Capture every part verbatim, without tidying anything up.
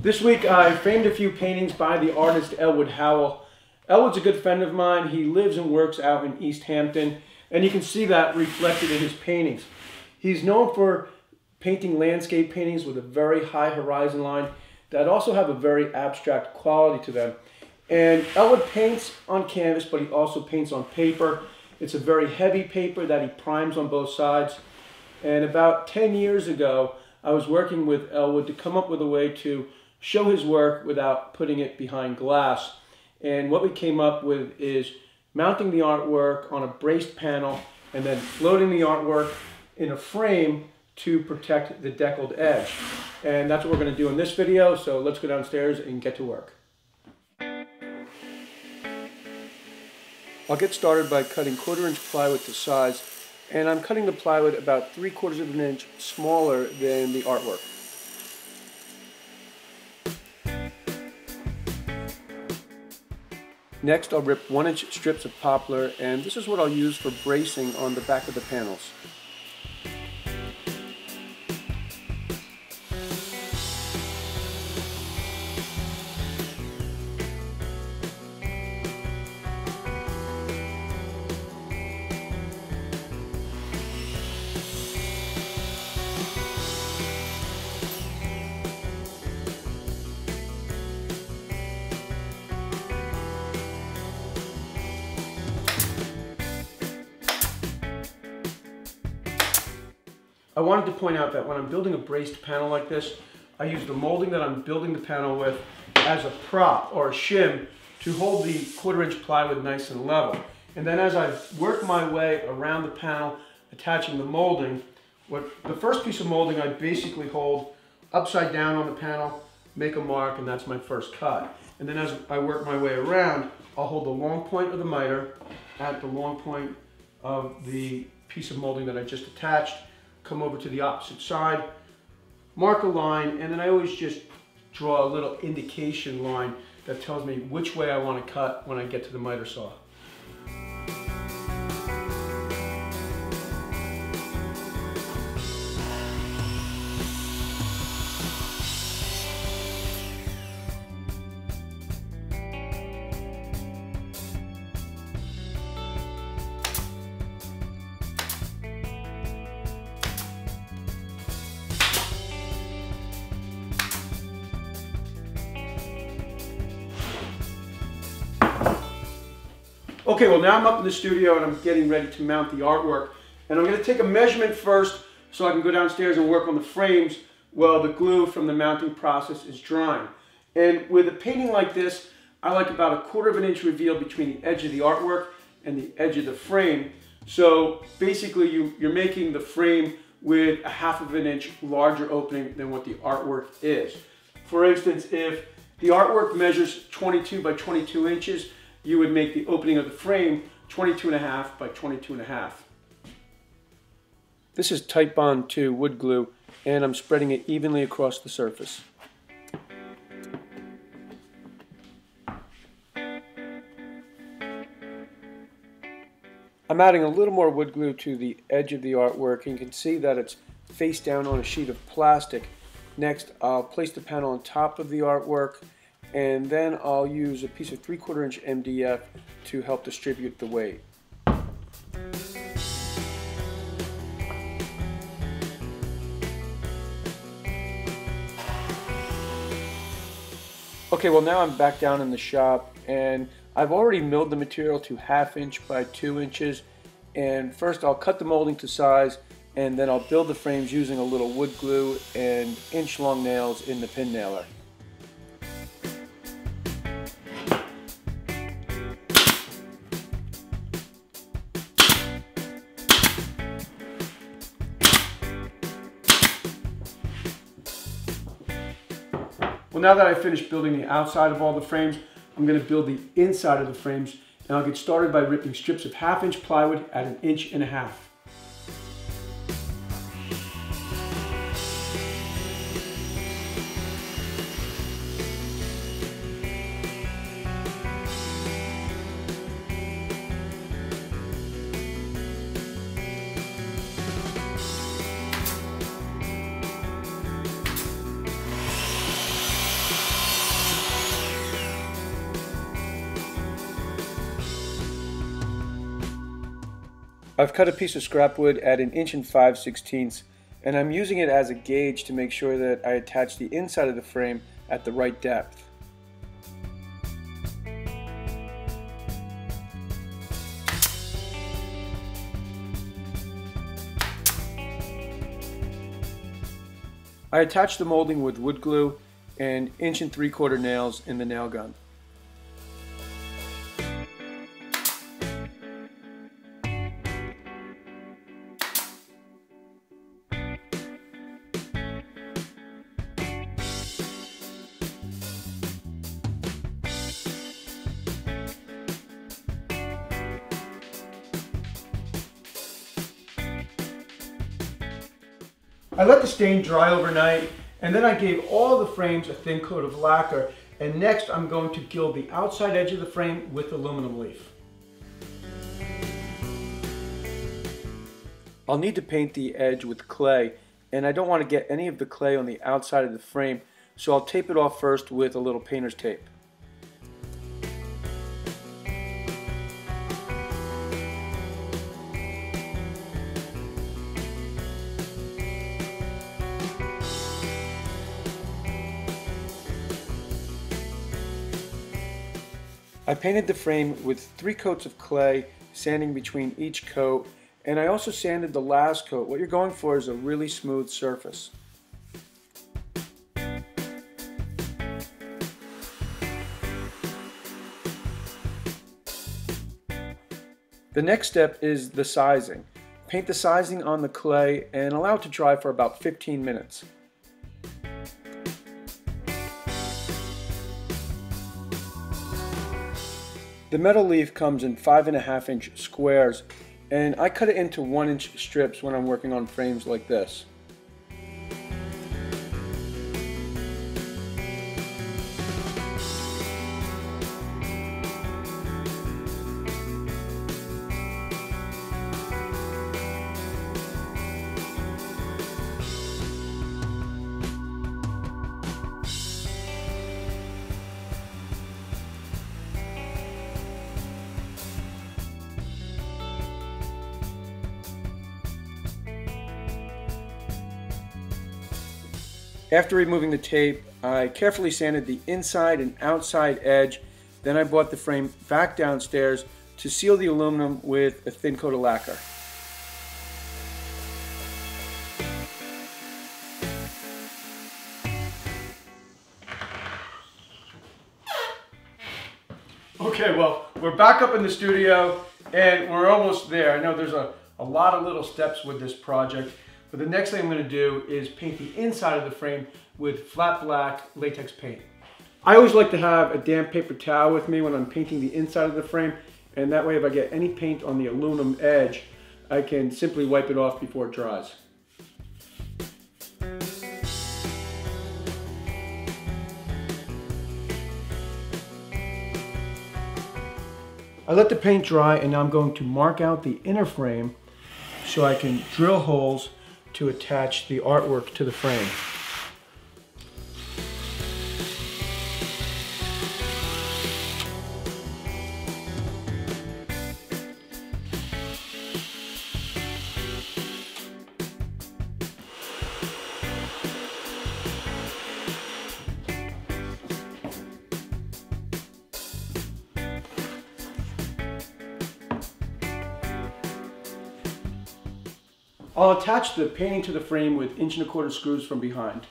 This week I framed a few paintings by the artist Elwood Howell. Elwood's a good friend of mine. He lives and works out in East Hampton, and you can see that reflected in his paintings. He's known for painting landscape paintings with a very high horizon line that also have a very abstract quality to them. And Elwood paints on canvas, but he also paints on paper. It's a very heavy paper that he primes on both sides. And about ten years ago, I was working with Elwood to come up with a way to show his work without putting it behind glass. And what we came up with is mounting the artwork on a braced panel and then floating the artwork in a frame to protect the deckled edge. And that's what we're going to do in this video, so let's go downstairs and get to work. I'll get started by cutting quarter inch plywood to size, and I'm cutting the plywood about three quarters of an inch smaller than the artwork. Next, I'll rip one inch strips of poplar, and this is what I'll use for bracing on the back of the panels. I wanted to point out that when I'm building a braced panel like this, I use the molding that I'm building the panel with as a prop or a shim to hold the quarter inch plywood nice and level. And then as I work my way around the panel, attaching the molding, what the first piece of molding I basically hold upside down on the panel, make a mark, and that's my first cut. And then as I work my way around, I'll hold the long point of the miter at the long point of the piece of molding that I just attached, come over to the opposite side, mark a line, and then I always just draw a little indication line that tells me which way I want to cut when I get to the miter saw. Okay, well now I'm up in the studio and I'm getting ready to mount the artwork. And I'm going to take a measurement first so I can go downstairs and work on the frames while the glue from the mounting process is drying. And with a painting like this, I like about a quarter of an inch reveal between the edge of the artwork and the edge of the frame. So basically you, you're making the frame with a half of an inch larger opening than what the artwork is. For instance, if the artwork measures twenty-two by twenty-two inches, you would make the opening of the frame twenty-two and a half by twenty-two and a half. This is Type Bond two wood glue, and I'm spreading it evenly across the surface. I'm adding a little more wood glue to the edge of the artwork, and you can see that it's face down on a sheet of plastic. Next, I'll place the panel on top of the artwork, and then I'll use a piece of three quarter inch M D F to help distribute the weight. Okay, well now I'm back down in the shop, and I've already milled the material to half inch by two inches. And first I'll cut the molding to size, and then I'll build the frames using a little wood glue and inch long nails in the pin nailer. Well, now that I've finished building the outside of all the frames, I'm going to build the inside of the frames, and I'll get started by ripping strips of half inch plywood at an inch and a half. I've cut a piece of scrap wood at an inch and five sixteenths, and I'm using it as a gauge to make sure that I attach the inside of the frame at the right depth. I attached the molding with wood glue and inch and three quarter nails in the nail gun. I let the stain dry overnight, and then I gave all the frames a thin coat of lacquer, and next I'm going to gild the outside edge of the frame with aluminum leaf. I'll need to paint the edge with clay, and I don't want to get any of the clay on the outside of the frame, so I'll tape it off first with a little painter's tape. I painted the frame with three coats of clay, sanding between each coat, and I also sanded the last coat. What you're going for is a really smooth surface. The next step is the sizing. Paint the sizing on the clay and allow it to dry for about fifteen minutes. The metal leaf comes in five and a half inch squares, and I cut it into one inch strips when I'm working on frames like this. After removing the tape, I carefully sanded the inside and outside edge, then I brought the frame back downstairs to seal the aluminum with a thin coat of lacquer. Okay, well, we're back up in the studio and we're almost there. I know there's a, a lot of little steps with this project. But the next thing I'm going to do is paint the inside of the frame with flat black latex paint. I always like to have a damp paper towel with me when I'm painting the inside of the frame, and that way if I get any paint on the aluminum edge, I can simply wipe it off before it dries. I let the paint dry, and now I'm going to mark out the inner frame so I can drill holes to attach the artwork to the frame. I'll attach the painting to the frame with inch and a quarter screws from behind.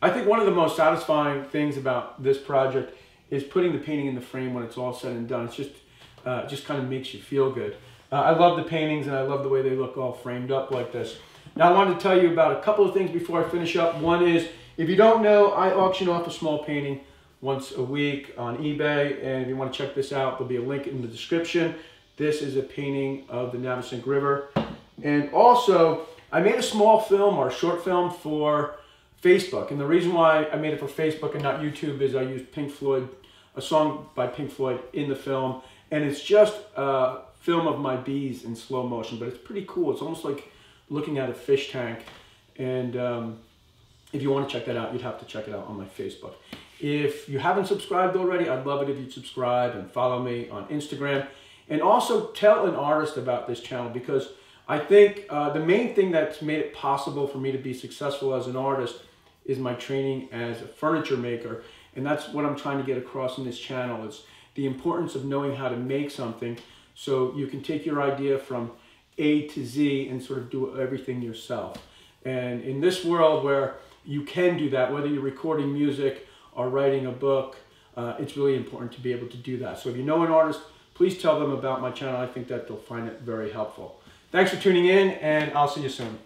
I think one of the most satisfying things about this project is putting the painting in the frame when it's all said and done. It's just, uh, just kind of makes you feel good. Uh, I love the paintings, and I love the way they look all framed up like this. Now I wanted to tell you about a couple of things before I finish up. One is, if you don't know, I auction off a small painting once a week on eBay, and if you want to check this out, there'll be a link in the description. This is a painting of the Navasink River. And also, I made a small film or short film for Facebook, and the reason why I made it for Facebook and not YouTube is I used Pink Floyd, a song by Pink Floyd in the film, and it's just a film of my bees in slow motion, but it's pretty cool. It's almost like looking at a fish tank, and um, If you want to check that out, you'd have to check it out on my Facebook. If you haven't subscribed already, I'd love it if you'd subscribe and follow me on Instagram. And also tell an artist about this channel, because I think uh, the main thing that's made it possible for me to be successful as an artist is my training as a furniture maker. And that's what I'm trying to get across in this channel, is the importance of knowing how to make something so you can take your idea from A to Z and sort of do everything yourself. And in this world where you can do that, whether you're recording music or writing a book, uh, it's really important to be able to do that. So if you know an artist, please tell them about my channel. I think that they'll find it very helpful. Thanks for tuning in, and I'll see you soon.